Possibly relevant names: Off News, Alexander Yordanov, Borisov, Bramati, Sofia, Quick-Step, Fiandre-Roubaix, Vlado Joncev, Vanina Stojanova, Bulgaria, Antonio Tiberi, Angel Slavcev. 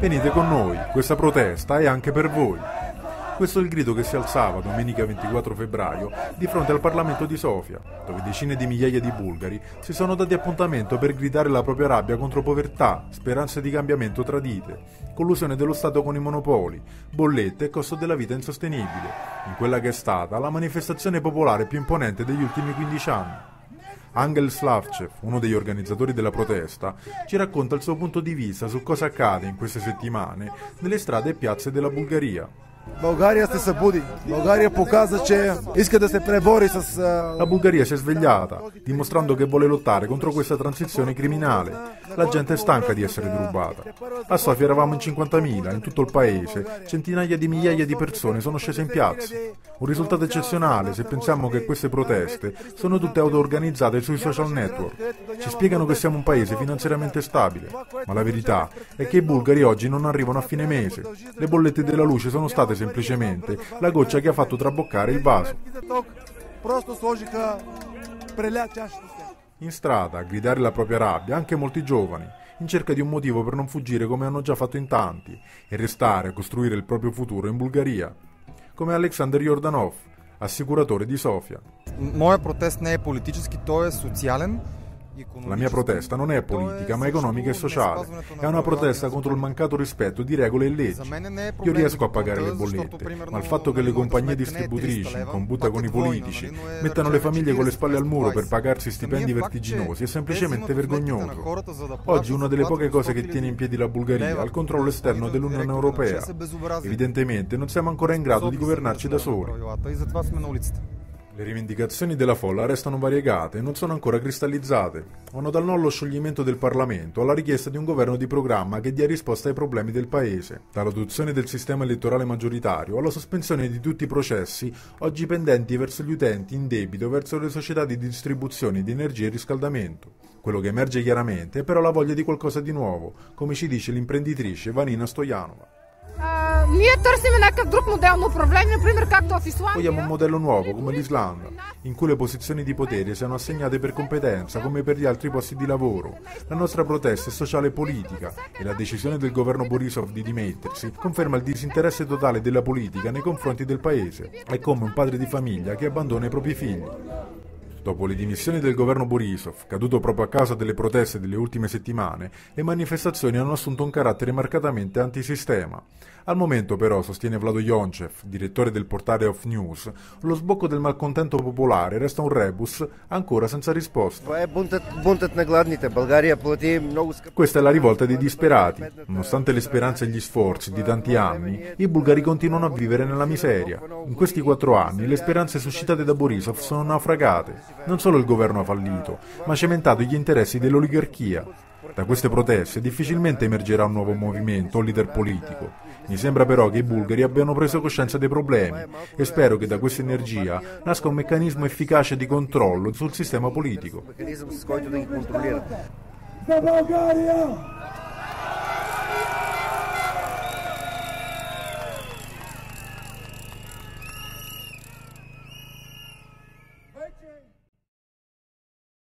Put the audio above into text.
Venite con noi, questa protesta è anche per voi. Questo è il grido che si alzava domenica 24 febbraio di fronte al Parlamento di Sofia, dove decine di migliaia di bulgari si sono dati appuntamento per gridare la propria rabbia contro povertà, speranze di cambiamento tradite, collusione dello Stato con i monopoli, bollette e costo della vita insostenibile, in quella che è stata la manifestazione popolare più imponente degli ultimi 15 anni. Angel Slavcev, uno degli organizzatori della protesta, ci racconta il suo punto di vista su cosa accade in queste settimane nelle strade e piazze della Bulgaria. La Bulgaria si è svegliata, dimostrando che vuole lottare contro questa transizione criminale. La gente è stanca di essere derubata. A Sofia eravamo in 50.000, in tutto il paese, centinaia di migliaia di persone sono scese in piazza. Un risultato eccezionale se pensiamo che queste proteste sono tutte auto-organizzate sui social network. Ci spiegano che siamo un paese finanziariamente stabile, ma la verità è che i bulgari oggi non arrivano a fine mese. Le bollette della luce sono state semplicemente la goccia che ha fatto traboccare il vaso. In strada a gridare la propria rabbia anche molti giovani, in cerca di un motivo per non fuggire come hanno già fatto in tanti e restare a costruire il proprio futuro in Bulgaria, come Alexander Yordanov, assicuratore di Sofia. La mia protesta non è politica, ma economica e sociale. È una protesta contro il mancato rispetto di regole e leggi. Io riesco a pagare le bollette, ma il fatto che le compagnie distributrici, in combutta con i politici, mettano le famiglie con le spalle al muro per pagarsi stipendi vertiginosi è semplicemente vergognoso. Oggi una delle poche cose che tiene in piedi la Bulgaria è il controllo esterno dell'Unione Europea. Evidentemente non siamo ancora in grado di governarci da soli. Le rivendicazioni della folla restano variegate e non sono ancora cristallizzate. Vanno dal no allo scioglimento del Parlamento alla richiesta di un governo di programma che dia risposta ai problemi del Paese, dall'adozione del sistema elettorale maggioritario alla sospensione di tutti i processi oggi pendenti verso gli utenti in debito verso le società di distribuzione di energia e riscaldamento. Quello che emerge chiaramente è però la voglia di qualcosa di nuovo, come ci dice l'imprenditrice Vanina Stojanova. Vogliamo un modello nuovo come l'Islanda, in cui le posizioni di potere siano assegnate per competenza come per gli altri posti di lavoro. La nostra protesta è sociale e politica e la decisione del governo Borisov di dimettersi conferma il disinteresse totale della politica nei confronti del paese. È come un padre di famiglia che abbandona i propri figli. Dopo le dimissioni del governo Borisov, caduto proprio a causa delle proteste delle ultime settimane, le manifestazioni hanno assunto un carattere marcatamente antisistema. Al momento però, sostiene Vlado Joncev, direttore del portale Off News, lo sbocco del malcontento popolare resta un rebus ancora senza risposta. Questa è la rivolta dei disperati. Nonostante le speranze e gli sforzi di tanti anni, i bulgari continuano a vivere nella miseria. In questi 4 anni le speranze suscitate da Borisov sono naufragate. Non solo il governo ha fallito, ma ha cementato gli interessi dell'oligarchia. Da queste proteste difficilmente emergerà un nuovo movimento o leader politico. Mi sembra però che i bulgari abbiano preso coscienza dei problemi e spero che da questa energia nasca un meccanismo efficace di controllo sul sistema politico.